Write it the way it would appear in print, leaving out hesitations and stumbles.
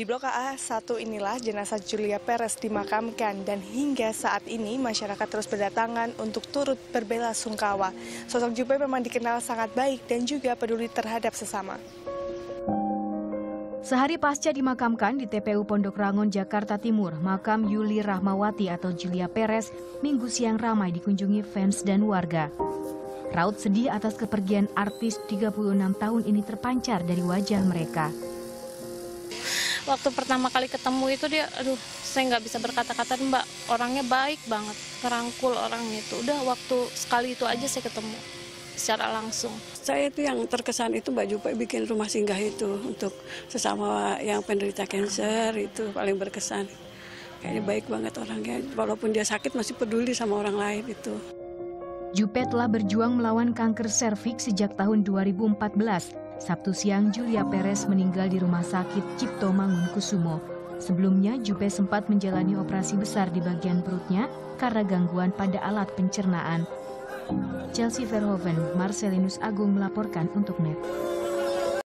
Di Blok A satu inilah jenazah Julia Perez dimakamkan dan hingga saat ini masyarakat terus berdatangan untuk turut berbela sungkawa. Sosok Jupe memang dikenal sangat baik dan juga peduli terhadap sesama. Sehari pasca dimakamkan di TPU Pondok Rangon, Jakarta Timur, makam Yuli Rahmawati atau Julia Perez Minggu siang ramai dikunjungi fans dan warga. Raut sedih atas kepergian artis 36 tahun ini terpancar dari wajah mereka. Waktu pertama kali ketemu itu dia, aduh, saya nggak bisa berkata-kata, Mbak, orangnya baik banget, ngerangkul orang itu. Udah waktu sekali itu aja saya ketemu secara langsung. Saya itu yang terkesan itu Mbak Jupe bikin rumah singgah itu untuk sesama yang penderita kanker, itu paling berkesan. Kayaknya baik banget orangnya, walaupun dia sakit masih peduli sama orang lain itu. Jupe telah berjuang melawan kanker serviks sejak tahun 2014. Sabtu siang Julia Perez meninggal di rumah sakit Cipto Mangunkusumo. Sebelumnya Jupe sempat menjalani operasi besar di bagian perutnya karena gangguan pada alat pencernaan. Chelsea Verhoeven, Marcelinus Agung melaporkan untuk NET.